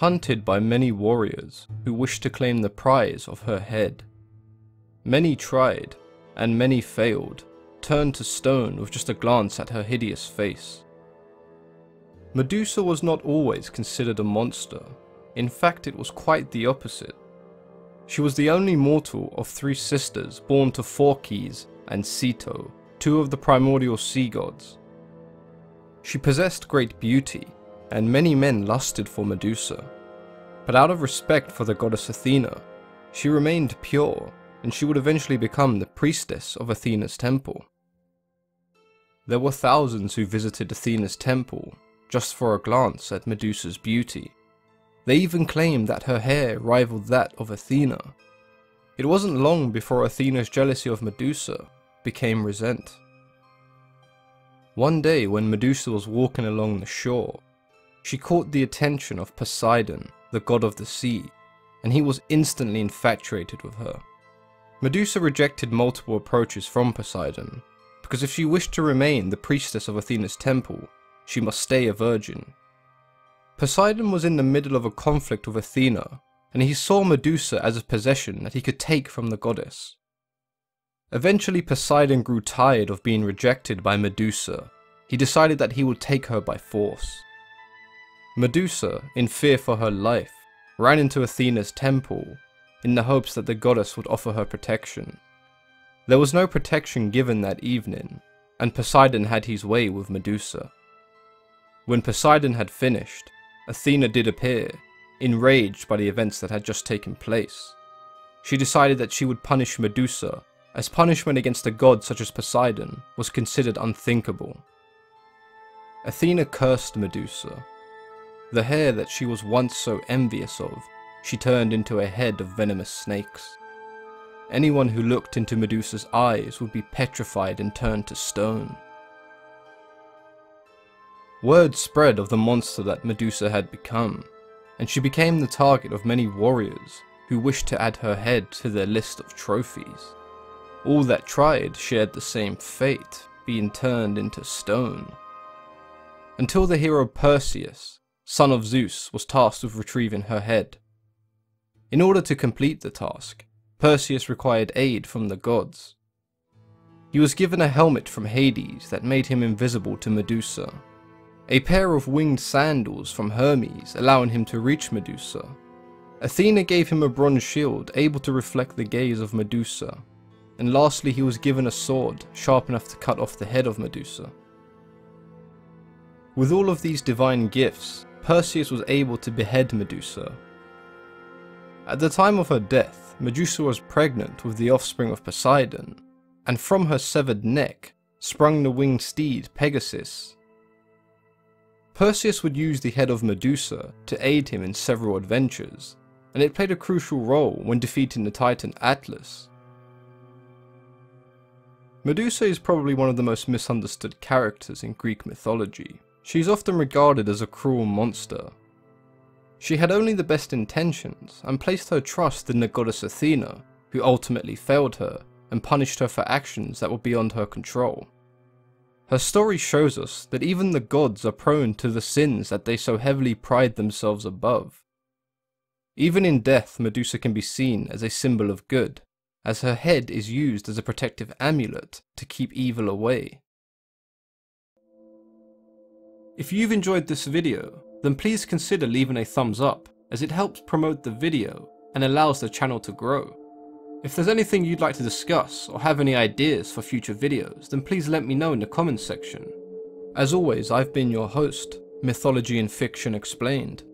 hunted by many warriors who wished to claim the prize of her head. Many tried, and many failed, turned to stone with just a glance at her hideous face. Medusa was not always considered a monster. In fact, it was quite the opposite. She was the only mortal of three sisters born to Phorkys and Ceto, two of the primordial sea gods. She possessed great beauty, and many men lusted for Medusa. But out of respect for the goddess Athena, she remained pure, and she would eventually become the priestess of Athena's temple. There were thousands who visited Athena's temple just for a glance at Medusa's beauty. They even claimed that her hair rivaled that of Athena. It wasn't long before Athena's jealousy of Medusa became resent. One day, when Medusa was walking along the shore, she caught the attention of Poseidon, the god of the sea, and he was instantly infatuated with her. Medusa rejected multiple approaches from Poseidon, because if she wished to remain the priestess of Athena's temple, she must stay a virgin. Poseidon was in the middle of a conflict with Athena, and he saw Medusa as a possession that he could take from the goddess. Eventually, Poseidon grew tired of being rejected by Medusa. He decided that he would take her by force. Medusa, in fear for her life, ran into Athena's temple in the hopes that the goddess would offer her protection. There was no protection given that evening, and Poseidon had his way with Medusa. When Poseidon had finished, Athena did appear, enraged by the events that had just taken place. She decided that she would punish Medusa, as punishment against a god such as Poseidon was considered unthinkable. Athena cursed Medusa. The hair that she was once so envious of, she turned into a head of venomous snakes. Anyone who looked into Medusa's eyes would be petrified and turned to stone. Word spread of the monster that Medusa had become, and she became the target of many warriors who wished to add her head to their list of trophies. All that tried shared the same fate, being turned into stone. Until the hero Perseus, son of Zeus, was tasked with retrieving her head. In order to complete the task, Perseus required aid from the gods. He was given a helmet from Hades that made him invisible to Medusa, a pair of winged sandals from Hermes allowing him to reach Medusa. Athena gave him a bronze shield able to reflect the gaze of Medusa, and lastly he was given a sword sharp enough to cut off the head of Medusa. With all of these divine gifts, Perseus was able to behead Medusa. At the time of her death, Medusa was pregnant with the offspring of Poseidon, and from her severed neck sprung the winged steed Pegasus. Perseus would use the head of Medusa to aid him in several adventures, and it played a crucial role when defeating the Titan Atlas. Medusa is probably one of the most misunderstood characters in Greek mythology. She is often regarded as a cruel monster. She had only the best intentions and placed her trust in the goddess Athena, who ultimately failed her and punished her for actions that were beyond her control. Her story shows us that even the gods are prone to the sins that they so heavily pride themselves above. Even in death, Medusa can be seen as a symbol of good, as her head is used as a protective amulet to keep evil away. If you've enjoyed this video, then please consider leaving a thumbs up, as it helps promote the video and allows the channel to grow. If there's anything you'd like to discuss or have any ideas for future videos, then please let me know in the comments section. As always, I've been your host, Mythology and Fiction Explained.